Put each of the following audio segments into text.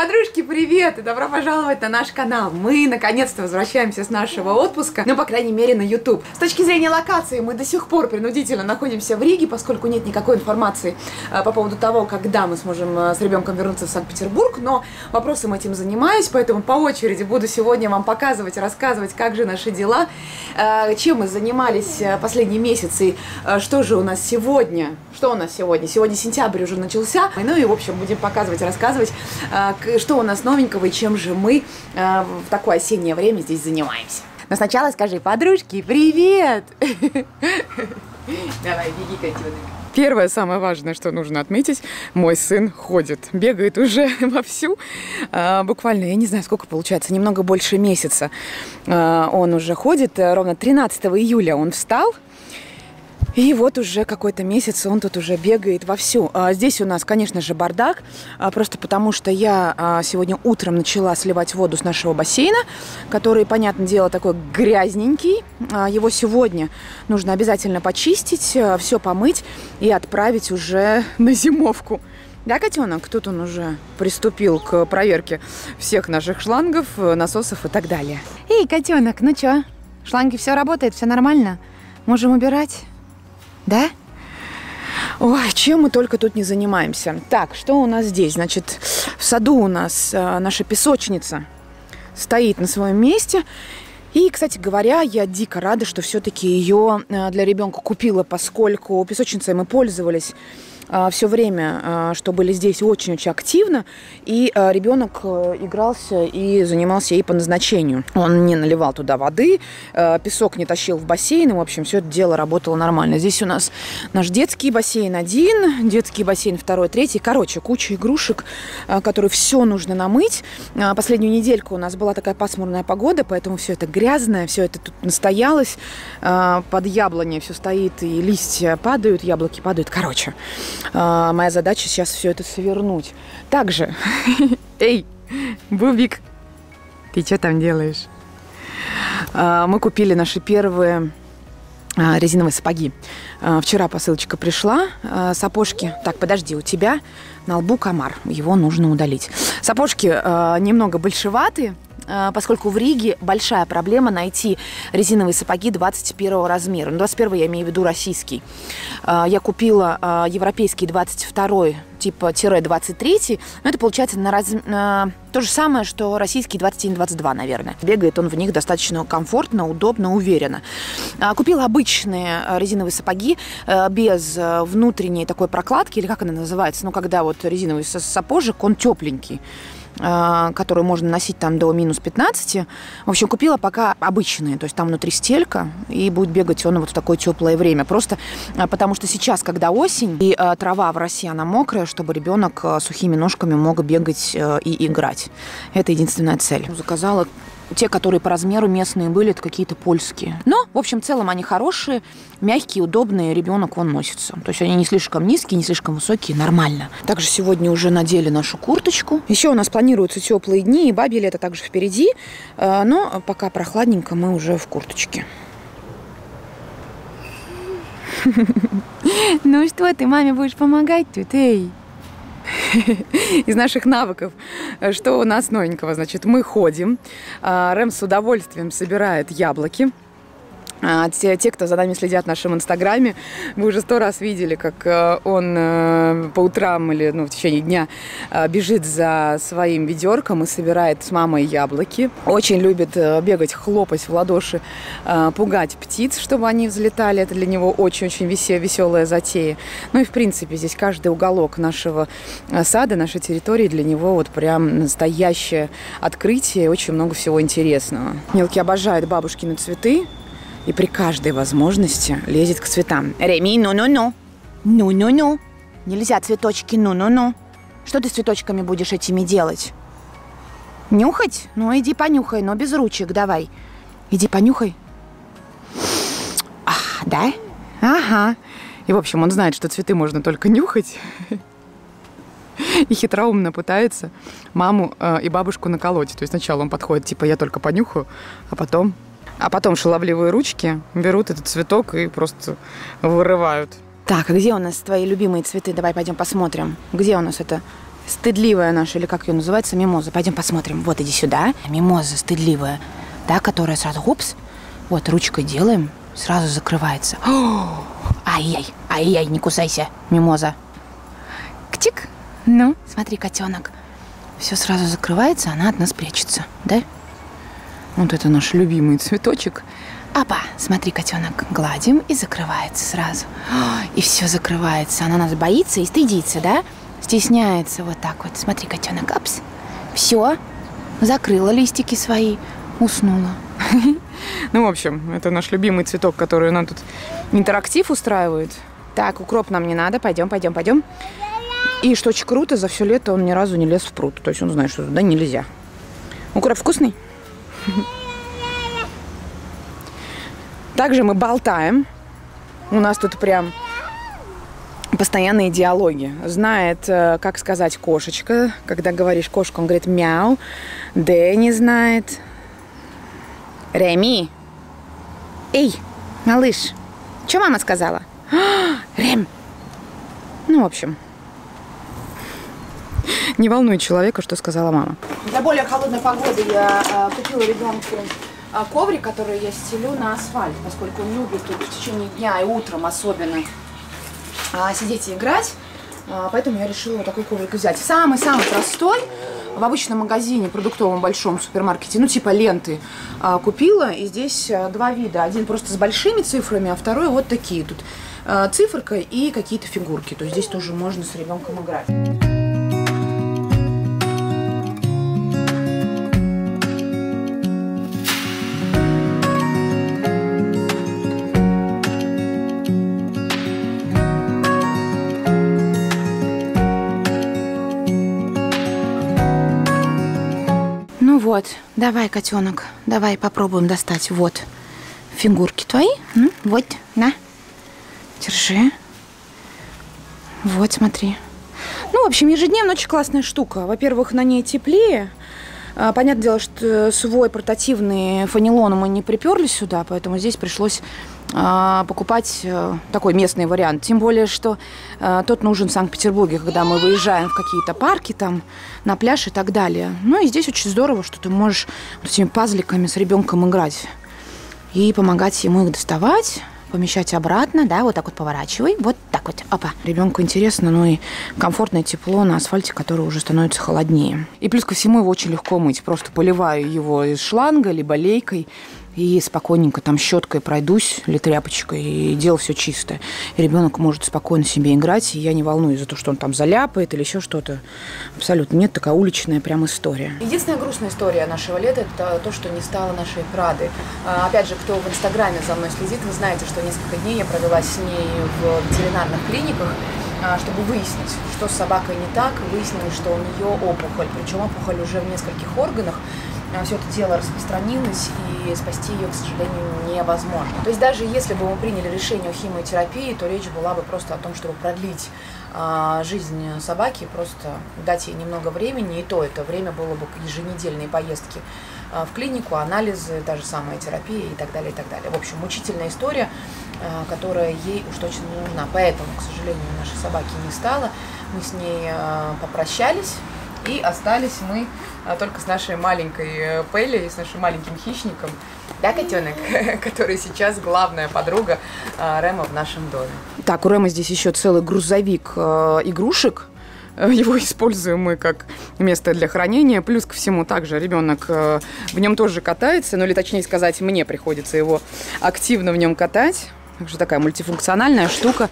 Подружки, привет! И добро пожаловать на наш канал! Мы наконец-то возвращаемся с нашего отпуска, ну, по крайней мере, на YouTube. С точки зрения локации мы до сих пор принудительно находимся в Риге, поскольку нет никакой информации по поводу того, когда мы сможем с ребенком вернуться в Санкт-Петербург, но вопросом этим занимаюсь, поэтому по очереди буду сегодня вам показывать, рассказывать, как же наши дела, чем мы занимались последние месяцы, что же у нас сегодня, Сегодня сентябрь уже начался, ну и, в общем, будем показывать, рассказывать, что у нас новенького и чем же мы в такое осеннее время здесь занимаемся. Но сначала скажи, подружки, привет! Давай, беги, котенок. Первое, самое важное, что нужно отметить, мой сын ходит, бегает уже вовсю, буквально, я не знаю, сколько получается, немного больше месяца он уже ходит, ровно 13 июля он встал. И вот уже какой-то месяц он тут уже бегает вовсю. Здесь у нас, конечно же, бардак, просто потому что я сегодня утром начала сливать воду с нашего бассейна, который, понятное дело, такой грязненький. Его сегодня нужно обязательно почистить, все помыть и отправить уже на зимовку. Да, котенок? Тут он уже приступил к проверке всех наших шлангов, насосов и так далее. Эй, котенок, ну чё? Шланги, все работает, все нормально? Можем убирать? Да? Ой, чем мы только тут не занимаемся. Так, что у нас здесь? Значит, в саду у нас наша песочница стоит на своем месте. И, кстати говоря, я дико рада, что все-таки ее для ребенка купила, поскольку песочницей мы пользовались все время, что были здесь, очень-очень активно. И ребенок игрался и занимался ей по назначению. Он не наливал туда воды, песок не тащил в бассейн. И, в общем, все это дело работало нормально. Здесь у нас наш детский бассейн один, детский бассейн второй, третий. Короче, куча игрушек, которые все нужно намыть. Последнюю недельку у нас была такая пасмурная погода, поэтому все это грязное, все это тут настоялось. Под яблони все стоит, и листья падают, яблоки падают. Короче, моя задача сейчас все это свернуть. Также, эй, Бубик, ты что там делаешь? Мы купили наши первые резиновые сапоги. Вчера посылочка пришла, сапожки. Так, подожди, у тебя на лбу комар, его нужно удалить. Сапожки немного большеватые, поскольку в Риге большая проблема найти резиновые сапоги 21 размера. Ну, 21 я имею в виду российский. Я купила европейский 22, типа 23. Но это получается то же самое, что российский 21-22, наверное. Бегает он в них достаточно комфортно, удобно, уверенно. Купила обычные резиновые сапоги без внутренней такой прокладки, или как она называется, ну, когда вот резиновый сапожек, он тепленький, которую можно носить там до минус 15. В общем, купила пока обычные, то есть там внутри стелька, и будет бегать он вот в такое теплое время. Просто потому что сейчас, когда осень, и трава в России, она мокрая, чтобы ребенок сухими ножками мог бегать и играть. Это единственная цель. Заказала те, которые по размеру местные были, это какие-то польские. Но, в общем, в целом они хорошие, мягкие, удобные, ребенок вон носится. То есть они не слишком низкие, не слишком высокие, нормально. Также сегодня уже надели нашу курточку. Еще у нас планируются теплые дни, и бабье лето также впереди. Но пока прохладненько, мы уже в курточке. Ну что, ты маме будешь помогать тут, эй? Из наших навыков, что у нас новенького, значит, мы ходим, Рэм с удовольствием собирает яблоки. Те, кто за нами следят в нашем инстаграме, вы уже 100 раз видели, как он по утрам или в течение дня бежит за своим ведерком и собирает с мамой яблоки. Очень любит бегать, хлопать в ладоши, пугать птиц, чтобы они взлетали. Это для него очень-очень веселая затея. Ну и, в принципе, здесь каждый уголок нашего сада, нашей территории для него вот прям настоящее открытие. Очень много всего интересного. Мелкий обожает бабушкины цветы. И при каждой возможности лезет к цветам. Реми, ну-ну-ну. Ну-ну-ну. Нельзя цветочки, ну-ну-ну. Что ты с цветочками будешь этими делать? Нюхать? Ну, иди понюхай, но без ручек давай. Иди понюхай. А, да? Ага. И, в общем, он знает, что цветы можно только нюхать. И хитроумно пытается маму и бабушку наколоть. То есть сначала он подходит, типа, я только понюхаю, а потом шаловливые ручки берут этот цветок и просто вырывают. Так, а где у нас твои любимые цветы? Давай пойдем посмотрим. Где у нас это стыдливая наша, или как ее называется, мимоза. Пойдем посмотрим. Вот, иди сюда. Мимоза стыдливая, та, которая сразу, упс, вот, ручкой делаем, сразу закрывается. Ай-яй, ай-яй, не кусайся, мимоза. Ктик. Ну, смотри, котенок. Все сразу закрывается, она от нас прячется, да? Вот это наш любимый цветочек. Апа, смотри, котенок, гладим и закрывается сразу. И все закрывается. Она нас боится и стыдится, да? Стесняется вот так вот. Смотри, котенок, апс. Все, закрыла листики свои, уснула. Ну, в общем, это наш любимый цветок, который нам тут интерактив устраивает. Так, укроп нам не надо, пойдем, пойдем, пойдем. И что очень круто, за все лето он ни разу не лез в пруд. То есть он знает, что туда нельзя. Укроп вкусный? Также мы болтаем. У нас тут прям постоянные диалоги. Знает, как сказать кошечка. Когда говоришь кошка, он говорит мяу. Дэнни знает. Реми. Эй, малыш. Что мама сказала? Рем. Ну, в общем. Не волнует человека, что сказала мама. Для более холодной погоды я купила ребенку коврик, который я стелю на асфальт, поскольку он любит тут в течение дня и утром особенно сидеть и играть, поэтому я решила вот такой коврик взять. Самый-самый простой, в обычном магазине, продуктовом большом супермаркете, ну типа ленты, купила, и здесь два вида, один просто с большими цифрами, а второй вот такие, тут циферка и какие-то фигурки, то есть здесь тоже можно с ребенком играть. Вот, давай, котенок, давай попробуем достать. Вот фигурки твои. Ну, вот, на. Держи. Вот, смотри. Ну, в общем, ежедневно очень классная штука. Во-первых, на ней теплее. Понятное дело, что свой портативный фанилон мы не приперли сюда, поэтому здесь пришлось покупать такой местный вариант. Тем более, что тот нужен в Санкт-Петербурге, когда мы выезжаем в какие-то парки, там, на пляж и так далее. Ну и здесь очень здорово, что ты можешь вот этими пазликами с ребенком играть и помогать ему их доставать, помещать обратно, да, вот так вот поворачивай, вот так вот, опа. Ребенку интересно, ну и комфортное тепло на асфальте, которое уже становится холоднее. И плюс ко всему его очень легко мыть, просто поливаю его из шланга, либо лейкой, и спокойненько там щеткой пройдусь, или тряпочкой, и дело все чистое. И ребенок может спокойно себе играть, и я не волнуюсь за то, что он там заляпает или еще что-то. Абсолютно нет, такая уличная прям история. Единственная грустная история нашего лета – это то, что не стало нашей Прады. Опять же, кто в Инстаграме за мной следит, вы знаете, что несколько дней я провела с ней в ветеринарных клиниках, чтобы выяснить, что с собакой не так. Выяснилось, что у нее опухоль, причем опухоль уже в нескольких органах. Все это дело распространилось, и спасти ее, к сожалению, невозможно. То есть даже если бы мы приняли решение о химиотерапии, то речь была бы просто о том, чтобы продлить жизнь собаки, просто дать ей немного времени, и то это время было бы еженедельные поездки в клинику, анализы, та же самая терапия и так далее, и так далее. В общем, мучительная история, которая ей уж точно не нужна. Поэтому, к сожалению, нашей собаки не стало. Мы с ней попрощались. И остались мы только с нашей маленькой Пелей, с нашим маленьким хищником, да, котенок, который сейчас главная подруга Рема в нашем доме. Так, у Рема здесь еще целый грузовик игрушек. Его используем мы как место для хранения. Плюс ко всему также ребенок в нем тоже катается, ну или точнее сказать, мне приходится его активно в нем катать. Также такая мультифункциональная штука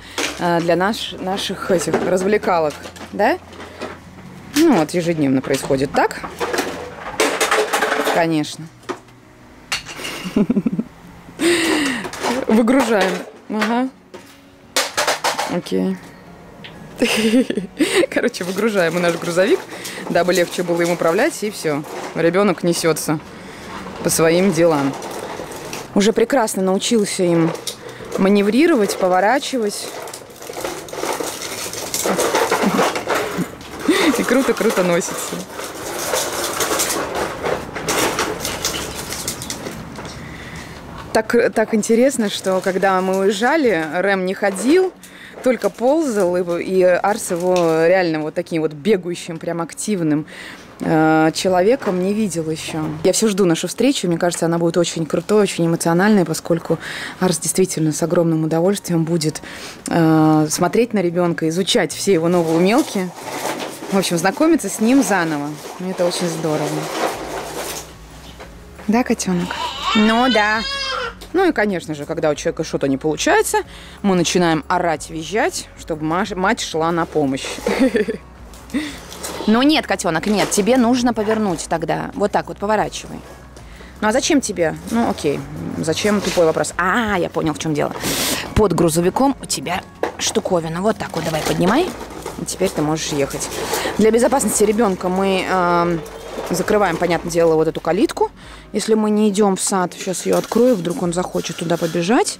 для наших этих развлекалок, да? Ну вот, ежедневно происходит так, конечно. Выгружаем. Ага. Окей. Короче, выгружаем мы наш грузовик, дабы легче было им управлять, и все. Ребенок несется по своим делам. Уже прекрасно научился им маневрировать, поворачивать. И круто-круто носится. Так интересно, что когда мы уезжали, Рэм не ходил, только ползал, и Арс его реально вот таким вот бегающим, прям активным человеком не видел еще. Я все жду нашу встречу, мне кажется, она будет очень крутой, очень эмоциональной, поскольку Арс действительно с огромным удовольствием будет смотреть на ребенка, изучать все его новые умелки, в общем, знакомиться с ним заново. Это очень здорово. Да, котенок? Ну да. Ну и, конечно же, когда у человека что-то не получается, мы начинаем орать, визжать, чтобы мать шла на помощь. Ну нет, котенок, нет, тебе нужно повернуть тогда. Вот так вот, поворачивай. Ну а зачем тебе? Ну окей, зачем? Тупой вопрос. А, я понял, в чем дело. Под грузовиком у тебя штуковина. Вот так вот, давай, поднимай. И теперь ты можешь ехать. Для безопасности ребенка мы... закрываем, понятное дело, вот эту калитку. Если мы не идем в сад, сейчас ее открою, вдруг он захочет туда побежать.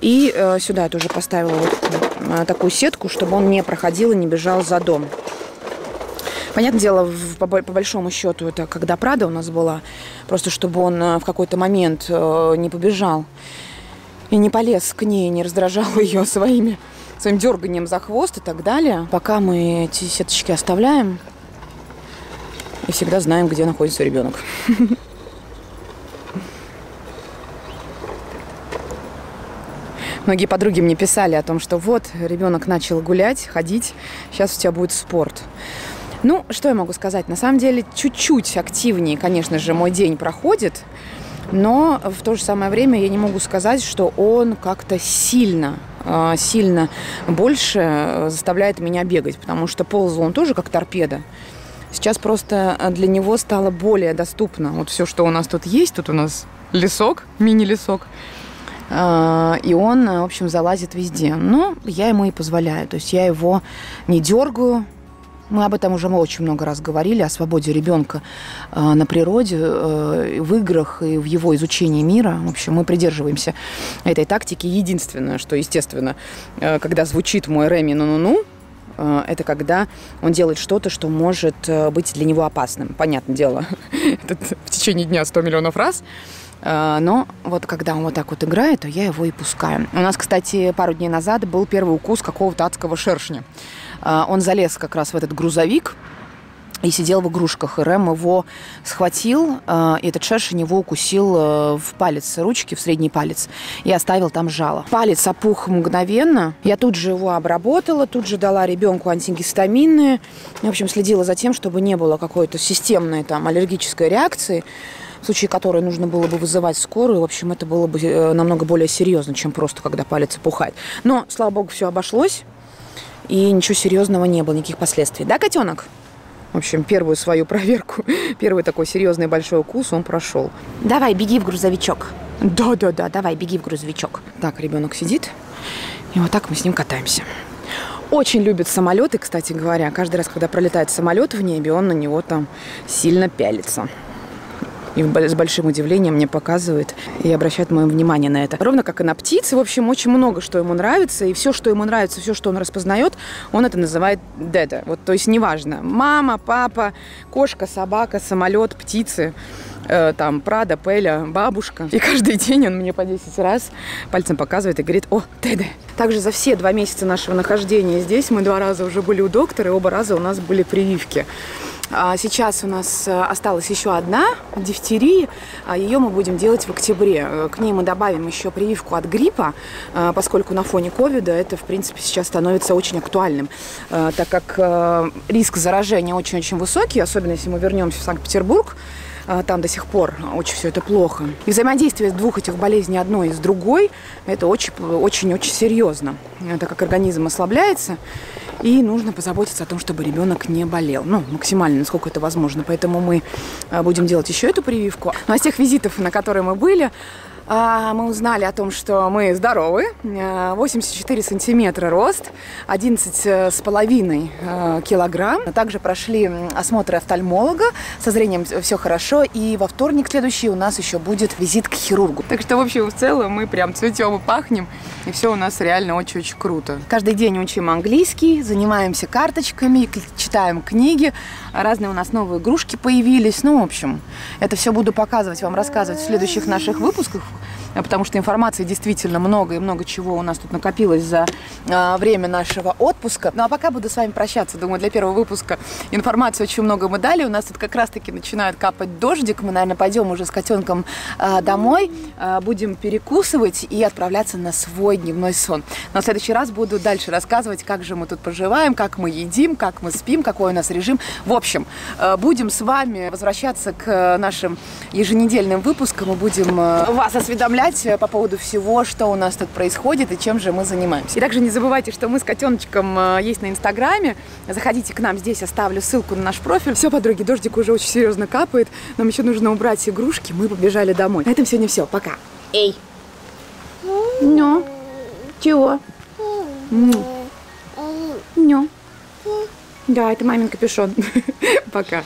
И сюда я тоже поставила вот такую сетку, чтобы он не проходил и не бежал за дом. Понятное дело, по большому счету, это когда Прада у нас была, просто чтобы он в какой-то момент не побежал и не полез к ней, не раздражал ее своим дерганием за хвост и так далее. Пока мы эти сеточки оставляем, и всегда знаем, где находится ребенок. Многие подруги мне писали о том, что вот, ребенок начал гулять, ходить, сейчас у тебя будет спорт. Ну, что я могу сказать? На самом деле, чуть-чуть активнее, конечно же, мой день проходит, но в то же самое время я не могу сказать, что он как-то сильно больше заставляет меня бегать, потому что ползал он тоже как торпеда. Сейчас просто для него стало более доступно вот все, что у нас тут есть. Тут у нас лесок, мини-лесок. И он, в общем, залазит везде. Но я ему и позволяю. То есть я его не дергаю. Мы об этом уже очень много раз говорили, о свободе ребенка на природе, в играх и в его изучении мира. В общем, мы придерживаемся этой тактики. Единственное, что, естественно, когда звучит мой Реми «ну-ну-ну», это когда он делает что-то, что может быть для него опасным. Понятное дело, это в течение дня 100 миллионов раз. Но вот когда он вот так вот играет, то я его и пускаю. У нас, кстати, пару дней назад был первый укус какого-то адского шершня. Он залез как раз в этот грузовик и сидел в игрушках. И Рэм его схватил, и этот шершень его укусил в палец ручки, в средний палец, и оставил там жало. Палец опух мгновенно. Я тут же его обработала, тут же дала ребенку антигистаминные. В общем, следила за тем, чтобы не было какой-то системной там аллергической реакции, в случае которой нужно было бы вызывать скорую. В общем, это было бы намного более серьезно, чем просто когда палец опухает. Но, слава богу, все обошлось, и ничего серьезного не было, никаких последствий. Да, котенок? В общем, первую свою проверку, первый такой серьезный большой укус он прошел. Давай, беги в грузовичок. Да-да-да, давай, беги в грузовичок. Так, ребенок сидит, и вот так мы с ним катаемся. Очень любит самолеты, кстати говоря. Каждый раз, когда пролетает самолет в небе, он на него там сильно пялится. И с большим удивлением мне показывает и обращает мое внимание на это. Ровно как и на птицы, в общем, очень много что ему нравится. И все, что ему нравится, все, что он распознает, он это называет «деда». Вот, то есть неважно, мама, папа, кошка, собака, самолет, птицы, там, Прада, Пеля, бабушка. И каждый день он мне по 10 раз пальцем показывает и говорит: «О, деда». Также за все 2 месяца нашего нахождения здесь мы 2 раза уже были у доктора, и оба раза у нас были прививки. Сейчас у нас осталась еще одна дифтерия, ее мы будем делать в октябре. К ней мы добавим еще прививку от гриппа, поскольку на фоне ковида это, в принципе, сейчас становится очень актуальным, так как риск заражения очень-очень высокий, особенно если мы вернемся в Санкт-Петербург. Там до сих пор очень все это плохо. И взаимодействие 2 этих болезней, одной с другой, это очень-очень серьезно, так как организм ослабляется, и нужно позаботиться о том, чтобы ребенок не болел. Ну, максимально, насколько это возможно. Поэтому мы будем делать еще эту прививку. Ну, а с тех визитов, на которые мы были, мы узнали о том, что мы здоровы. 84 сантиметра рост, 11,5 килограмм. Также прошли осмотры офтальмолога, со зрением все хорошо. И во вторник следующий у нас еще будет визит к хирургу. Так что, в общем, в целом мы прям цветем и пахнем. И все у нас реально очень-очень круто. Каждый день учим английский, занимаемся карточками, читаем книги. Разные у нас новые игрушки появились. Ну, в общем, это все буду показывать, вам рассказывать в следующих наших выпусках. Потому что информации действительно много, и много чего у нас тут накопилось за время нашего отпуска. Ну а пока буду с вами прощаться. Думаю, для первого выпуска информации очень много мы дали. У нас тут как раз-таки начинает капать дождик. Мы, наверное, пойдем уже с котенком домой, будем перекусывать и отправляться на свой дневной сон. Но в следующий раз буду дальше рассказывать, как же мы тут поживаем, как мы едим, как мы спим, какой у нас режим. В общем, будем с вами возвращаться к нашим еженедельным выпускам и будем вас осведомлять по поводу всего, что у нас тут происходит и чем же мы занимаемся. И также не забывайте, что мы с котеночком есть на Инстаграме. Заходите к нам, здесь оставлю ссылку на наш профиль. Все, подруги, дождик уже очень серьезно капает. Нам еще нужно убрать игрушки. Мы побежали домой. На этом сегодня все. Пока. Эй! Ну? Чего? Ну? Ну? Да, это мамин капюшон. Пока.